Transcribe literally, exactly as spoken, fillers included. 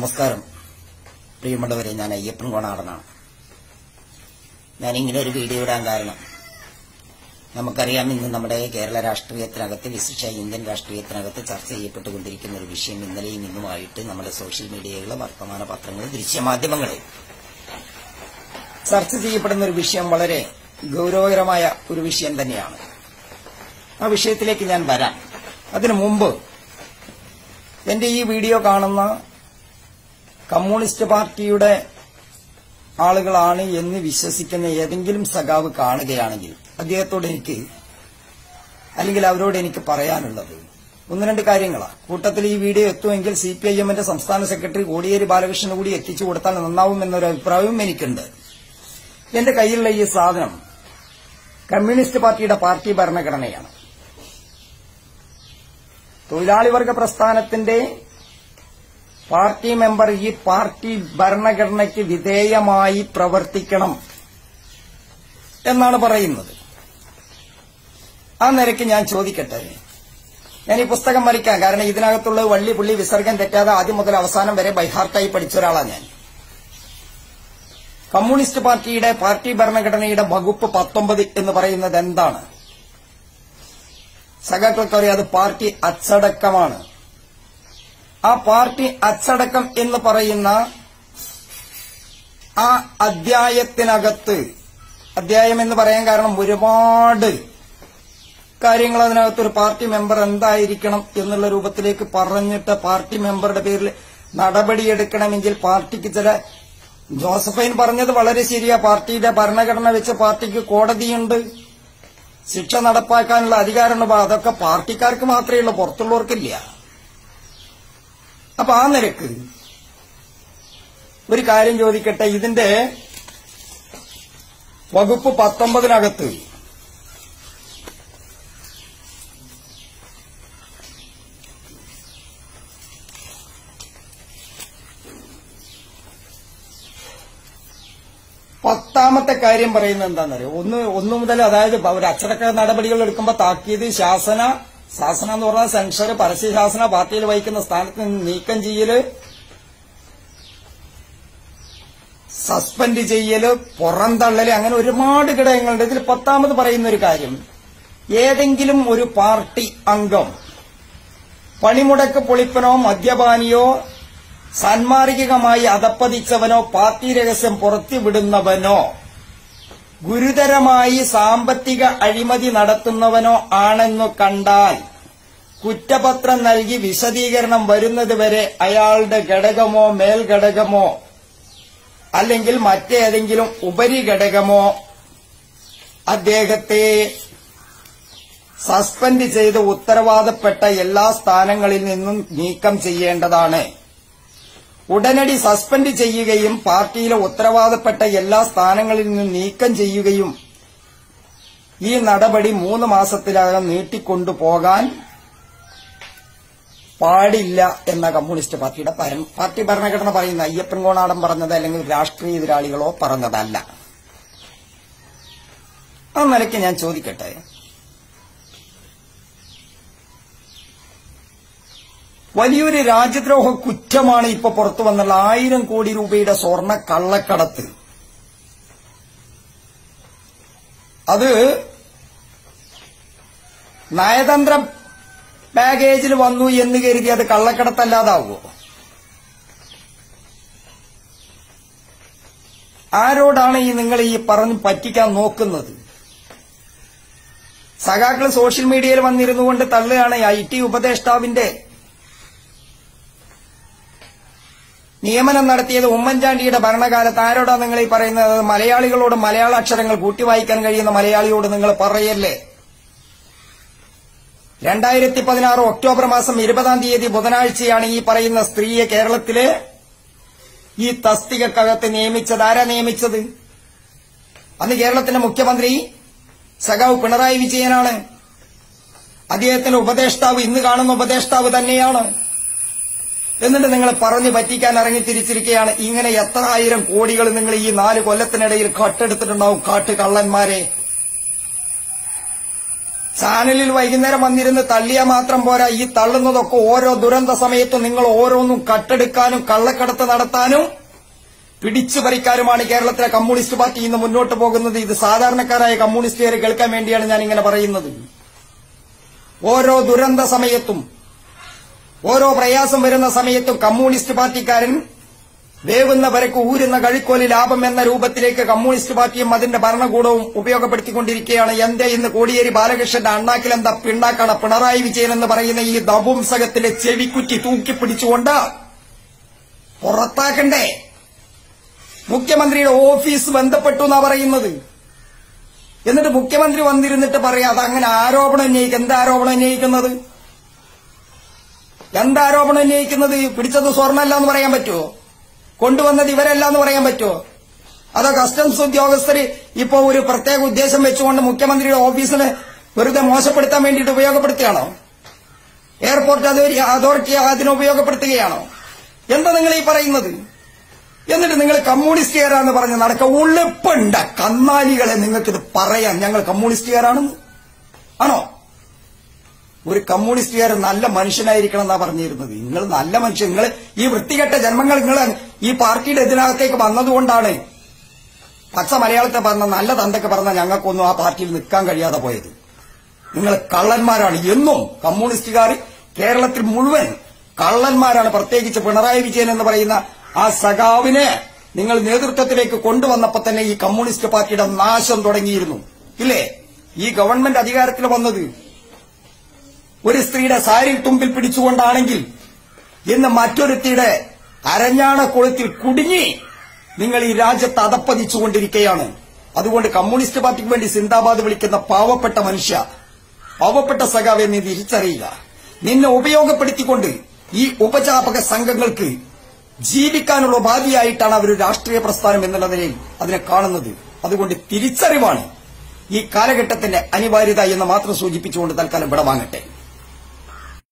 നമസ്കാരം പ്രിയമുള്ളവരെ, ഞാൻ അയ്യപ്പൻ കോണാടനാണ്. ഞാൻ ഇങ്ങനൊരു വീഡിയോ ഇടാൻ കാരണം നമുക്കറിയാം, ഇന്ന് നമ്മുടെ കേരള രാഷ്ട്രീയത്തിനകത്ത്, വിശേഷിച്ച് ഇന്ത്യൻ രാഷ്ട്രീയത്തിനകത്ത് ചർച്ച ചെയ്യപ്പെട്ടുകൊണ്ടിരിക്കുന്ന ഒരു വിഷയം ഇന്നലെയും ഇന്നുമായിട്ട് നമ്മുടെ സോഷ്യൽ മീഡിയകളിലെ വർത്തമാന പത്രങ്ങളിൽ, ദൃശ്യമാധ്യമങ്ങളിൽ ചർച്ച ചെയ്യപ്പെടുന്ന ഒരു വിഷയം, വളരെ ഗൌരവകരമായ ഒരു വിഷയം തന്നെയാണ്. ആ വിഷയത്തിലേക്ക് ഞാൻ വരാം. അതിനു മുമ്പ് എന്റെ ഈ വീഡിയോ കാണുന്ന കമ്മ്യൂണിസ്റ്റ് പാർട്ടിയുടെ ആളുകളാണ് എന്ന് വിശ്വസിക്കുന്ന ഏതെങ്കിലും സഖാവ് കാണുകയാണെങ്കിൽ അദ്ദേഹത്തോട് എനിക്ക്, അല്ലെങ്കിൽ അവരോട് എനിക്ക് പറയാനുള്ളത് ഒന്ന് രണ്ട് കാര്യങ്ങളാണ്. കൂട്ടത്തിൽ ഈ വീഡിയോ എത്തുമെങ്കിൽ സി പി ഐ എമ്മിന്റെ സംസ്ഥാന സെക്രട്ടറി കോടിയേരി ബാലകൃഷ്ണന് കൂടി എത്തിച്ചു കൊടുത്താൽ നന്നാവും എന്നൊരു അഭിപ്രായവും എനിക്കുണ്ട്. എന്റെ കയ്യിലുള്ള ഈ സാധനം കമ്മ്യൂണിസ്റ്റ് പാർട്ടിയുടെ പാർട്ടി ഭരണഘടനയാണ്. തൊഴിലാളിവർഗ പ്രസ്ഥാനത്തിന്റെ പാർട്ടി മെമ്പർ ഈ പാർട്ടി ഭരണഘടനയ്ക്ക് വിധേയമായി പ്രവർത്തിക്കണം എന്നാണ് പറയുന്നത്. ആ നിലയ്ക്ക് ഞാൻ ചോദിക്കട്ടെ, ഞാൻ ഈ പുസ്തകം വരയ്ക്കാം, കാരണം ഇതിനകത്തുള്ള വള്ളി പുള്ളി വിസർഗം തെറ്റാതെ ആദ്യം മുതൽ അവസാനം വരെ ബൈഹാർട്ടായി പഠിച്ച ഒരാളാണ് ഞാൻ. കമ്മ്യൂണിസ്റ്റ് പാർട്ടിയുടെ പാർട്ടി ഭരണഘടനയുടെ വകുപ്പ് പത്തൊമ്പത് എന്ന് പറയുന്നത് എന്താണ്? സഖാക്കൾക്ക് അറിയാം, അത് പാർട്ടി അച്ചടക്കമാണ്. ആ പാർട്ടി അച്ചടക്കം എന്ന് പറയുന്ന ആ അധ്യായത്തിനകത്ത്, അധ്യായം എന്ന് പറയാൻ കാരണം ഒരുപാട് കാര്യങ്ങൾ അതിനകത്ത് ഒരു പാർട്ടി മെമ്പർ എന്തായിരിക്കണം എന്നുള്ള രൂപത്തിലേക്ക് പറഞ്ഞിട്ട്, പാർട്ടി മെമ്പറുടെ പേരിൽ നടപടിയെടുക്കണമെങ്കിൽ പാർട്ടിക്ക് ചില, ജോസഫൈൻ പറഞ്ഞത് വളരെ ശരിയാ, പാർട്ടിയുടെ ഭരണഘടന വെച്ച് പാർട്ടിക്ക് കോടതിയുണ്ട്, ശിക്ഷ നടപ്പാക്കാനുള്ള അധികാരമുള്ള, അതൊക്കെ പാർട്ടിക്കാർക്ക് മാത്രമേ ഉള്ളൂ, പുറത്തുള്ളവർക്കില്ല. അപ്പൊ ആ നിരക്ക് ഒരു കാര്യം ചോദിക്കട്ടെ, ഇതിന്റെ വകുപ്പ് പത്തൊമ്പതിനകത്ത് പത്താമത്തെ കാര്യം പറയുന്നത് എന്താണെന്നറിയോ? ഒന്ന് ഒന്നു മുതൽ, അതായത് ഒരു അച്ചടക്ക നടപടികൾ എടുക്കുമ്പോൾ താക്കീത്, ശാസന, ശാസന എന്ന് പറഞ്ഞാൽ സെൻഷർ, പരസ്യശാസന, പാർട്ടിയിൽ വഹിക്കുന്ന സ്ഥാനത്ത് നിന്ന് നീക്കം ചെയ്യല്, സസ്പെൻഡ് ചെയ്യല്, പുറന്തള്ളല്, അങ്ങനെ ഒരുപാട് ഘടകങ്ങളുണ്ട്. ഇതിൽ പത്താമത് പറയുന്ന ഒരു കാര്യം, ഏതെങ്കിലും ഒരു പാർട്ടി അംഗം പണിമുടക്ക് പൊളിപ്പനോ മദ്യപാനിയോ സാന്മാർഗികമായി അധപ്പതിച്ചവനോ പാർട്ടി രഹസ്യം പുറത്തുവിടുന്നവനോ ഗുരുതരമായി സാമ്പത്തിക അഴിമതി നടത്തുന്നവനോ ആണെന്നു കണ്ടാൽ കുറ്റപത്രം നൽകി വിശദീകരണം വരുന്നതുവരെ അയാളുടെ ഘടകമോ മേൽഘടകമോ അല്ലെങ്കിൽ മറ്റേതെങ്കിലും ഉപരിഘടകമോ അദ്ദേഹത്തെ സസ്പെൻഡ് ചെയ്ത് ഉത്തരവാദപ്പെട്ട എല്ലാ സ്ഥാനങ്ങളിൽ നിന്നും നീക്കം ചെയ്യേണ്ടതാണ്. ഉടനടി സസ്പെൻഡ് ചെയ്യുകയും പാർട്ടിയിലെ ഉത്തരവാദപ്പെട്ട എല്ലാ സ്ഥാനങ്ങളിൽ നിന്നും നീക്കം ചെയ്യുകയും ഈ നടപടി മൂന്ന് മാസത്തിലകം നീട്ടിക്കൊണ്ടുപോകാൻ പാടില്ല എന്ന കമ്മ്യൂണിസ്റ്റ് പാർട്ടിയുടെ പാർട്ടി ഭരണഘടന പറയുന്ന, അയ്യപ്പൻ കോണാടൻ പറഞ്ഞത് അല്ലെങ്കിൽ രാഷ്ട്രീയ എതിരാളികളോ പറഞ്ഞതല്ല. ആ നിലയ്ക്ക് ഞാൻ ചോദിക്കട്ടെ, വലിയൊരു രാജ്യദ്രോഹ കുറ്റമാണ് ഇപ്പൊ പുറത്തു വന്നുള്ള ആയിരം കോടി രൂപയുടെ സ്വർണ്ണ കള്ളക്കടത്ത്. അത് നയതന്ത്ര പാക്കേജിൽ വന്നു എന്ന് കരുതി അത് കള്ളക്കടത്തല്ലാതാവോ? ആരോടാണ് ഈ നിങ്ങൾ ഈ പറഞ്ഞ് പറ്റിക്കാൻ നോക്കുന്നത്? സഖാക്കൾ സോഷ്യൽ മീഡിയയിൽ വന്നിരുന്നു കൊണ്ട് തള്ളുകയാണ് ഐ ടി ഉപദേഷ്ടാവിന്റെ നിയമനം നടത്തിയത് ഉമ്മൻചാണ്ടിയുടെ ഭരണകാലത്ത്. ആരോടാ നിങ്ങൾ ഈ പറയുന്നത്? മലയാളികളോട്, മലയാള അക്ഷരങ്ങൾ കൂട്ടി വായിക്കാൻ കഴിയുന്ന മലയാളിയോട് നിങ്ങൾ പറയല്ലേ? രണ്ടായിരത്തി പതിനാറ് ഒക്ടോബർ മാസം ഇരുപതാം തീയതി ബുധനാഴ്ചയാണ് ഈ പറയുന്ന സ്ത്രീയെ കേരളത്തിലെ ഈ തസ്തികക്കകത്ത് നിയമിച്ചത്. ആരാ നിയമിച്ചത്? അന്ന് കേരളത്തിന്റെ മുഖ്യമന്ത്രി സഖാവ് പിണറായി വിജയനാണ്. അദ്ദേഹത്തിന്റെ ഉപദേഷ്ടാവ് ഇന്ന് കാണുന്ന ഉപദേഷ്ടാവ് തന്നെയാണ്. എന്നിട്ട് നിങ്ങൾ പറഞ്ഞു പറ്റിക്കാൻ ഇറങ്ങി തിരിച്ചിരിക്കുകയാണ്. ഇങ്ങനെ എത്ര ആയിരം കോടികൾ നിങ്ങൾ ഈ നാല് കൊല്ലത്തിനിടയിൽ കട്ടെടുത്തിട്ടുണ്ടാവും കാട്ട് കള്ളന്മാരെ. ചാനലിൽ വൈകുന്നേരം വന്നിരുന്ന് തള്ളിയാൽ മാത്രം പോരാ, ഈ തള്ളുന്നതൊക്കെ ഓരോ ദുരന്ത സമയത്തും നിങ്ങൾ ഓരോന്നും കട്ടെടുക്കാനും കള്ളക്കടത്ത് നടത്താനും പിടിച്ചുപറിക്കാനുമാണ് കേരളത്തിലെ കമ്മ്യൂണിസ്റ്റ് പാർട്ടി ഇന്ന് മുന്നോട്ട് പോകുന്നത്. ഇത് സാധാരണക്കാരായ കമ്മ്യൂണിസ്റ്റുകാരെ കേൾക്കാൻ വേണ്ടിയാണ് ഞാൻ ഇങ്ങനെ പറയുന്നത്. ഓരോ ദുരന്ത സമയത്തും ഓരോ പ്രയാസം വരുന്ന സമയത്തും കമ്മ്യൂണിസ്റ്റ് പാർട്ടിക്കാരൻ വേവുന്നവരക്ക് ഊരുന്ന കഴിക്കോലി ലാഭം എന്ന രൂപത്തിലേക്ക് കമ്മ്യൂണിസ്റ്റ് പാർട്ടിയും അതിന്റെ ഭരണകൂടവും ഉപയോഗപ്പെടുത്തിക്കൊണ്ടിരിക്കുകയാണ്. എന്റെ ഇന്ന് കോടിയേരി ബാലകൃഷ്ണന്റെ അണ്ണാക്കിലെന്താ പിണ്ണാക്കാണ് പിണറായി വിജയൻ എന്ന് പറയുന്ന ഈ ദപുംസകത്തിലെ ചെവിക്കുറ്റി തൂക്കിപ്പിടിച്ചുകൊണ്ട് പുറത്താക്കണ്ടേ? മുഖ്യമന്ത്രിയുടെ ഓഫീസ് ബന്ധപ്പെട്ടു എന്നാ പറയുന്നത്. എന്നിട്ട് മുഖ്യമന്ത്രി വന്നിരുന്നിട്ട് പറയാം അതങ്ങനെ ആരോപണം ഉന്നയിക്കും. എന്താരോപണം ഉന്നയിക്കുന്നത്? എന്താരോപണം ഉന്നയിക്കുന്നത്? പിടിച്ചത് സ്വർണ്ണമല്ല എന്ന് പറയാൻ പറ്റുമോ? കൊണ്ടുവന്നത് ഇവരല്ല എന്ന് പറയാൻ പറ്റുമോ? അതോ കസ്റ്റംസ് ഉദ്യോഗസ്ഥർ ഇപ്പോ ഒരു പ്രത്യേക ഉദ്ദേശം വെച്ചുകൊണ്ട് മുഖ്യമന്ത്രിയുടെ ഓഫീസിന് വെറുതെ മോശപ്പെടുത്താൻ വേണ്ടിയിട്ട് ഉപയോഗപ്പെടുത്തുകയാണോ? എയർപോർട്ട് അതോറിറ്റി അതിനെ ഉപയോഗപ്പെടുത്തുകയാണോ? എന്താ നിങ്ങൾ ഈ പറയുന്നത്? എന്നിട്ട് നിങ്ങൾ കമ്മ്യൂണിസ്റ്റുകാരാണെന്ന് പറഞ്ഞ് നടക്ക ഉള്ളിപ്പണ്ട കന്നാലികളെ. നിങ്ങൾക്കിത് പറയാം ഞങ്ങൾ കമ്മ്യൂണിസ്റ്റുകാരാണെന്ന് ആണോ? ഒരു കമ്മ്യൂണിസ്റ്റുകാരൻ നല്ല മനുഷ്യനായിരിക്കണം എന്നാ പറഞ്ഞിരുന്നത്. നിങ്ങൾ നല്ല മനുഷ്യൻ. നിങ്ങൾ ഈ വൃത്തികെട്ട ജന്മങ്ങൾ നിങ്ങൾ ഈ പാർട്ടിയുടെ ഇതിനകത്തേക്ക് വന്നതുകൊണ്ടാണ് പച്ച മലയാളത്തെ പറഞ്ഞ നല്ല തന്തൊക്കെ പറഞ്ഞ ഞങ്ങൾക്കൊന്നും ആ പാർട്ടിയിൽ നിൽക്കാൻ കഴിയാതെ പോയത്. നിങ്ങൾ കള്ളന്മാരാണ്. എന്നും കമ്മ്യൂണിസ്റ്റുകാർ കേരളത്തിൽ മുഴുവൻ കള്ളന്മാരാണ്. പ്രത്യേകിച്ച് പിണറായി വിജയൻ എന്ന് പറയുന്ന ആ സഖാവിനെ നിങ്ങൾ നേതൃത്വത്തിലേക്ക് കൊണ്ടുവന്നപ്പോൾ തന്നെ ഈ കമ്മ്യൂണിസ്റ്റ് പാർട്ടിയുടെ നാശം തുടങ്ങിയിരുന്നു ഇല്ലേ? ഈ ഗവൺമെന്റ് അധികാരത്തിൽ വന്നത് ഒരു സ്ത്രീയുടെ സാരി തുമ്പിൽ പിടിച്ചുകൊണ്ടാണെങ്കിൽ ഇന്ന് മറ്റൊരുത്തിയുടെ അരഞ്ഞാണ കുളത്തിൽ കുടുങ്ങി നിങ്ങൾ ഈ രാജ്യത്ത് അതപ്പതിച്ചുകൊണ്ടിരിക്കുകയാണ്. അതുകൊണ്ട് കമ്മ്യൂണിസ്റ്റ് പാർട്ടിക്ക് വേണ്ടി സിന്ദാബാദ് വിളിക്കുന്ന പാവപ്പെട്ട മനുഷ്യ, പാവപ്പെട്ട സഖാവെ നീ തിരിച്ചറിയുക. നിന്നെ ഉപയോഗപ്പെടുത്തിക്കൊണ്ട് ഈ ഉപജാപക സംഘങ്ങൾക്ക് ജീവിക്കാനുള്ള ഉപാധിയായിട്ടാണ് അവർ രാഷ്ട്രീയ പ്രസ്ഥാനം എന്നുള്ള നിലയിൽ അതിനെ കാണുന്നത്. അതുകൊണ്ട് തിരിച്ചറിവാണ് ഈ കാലഘട്ടത്തിന്റെ അനിവാര്യത എന്ന് മാത്രം സൂചിപ്പിച്ചുകൊണ്ട് തൽക്കാലം വിടവാങ്ങട്ടെ.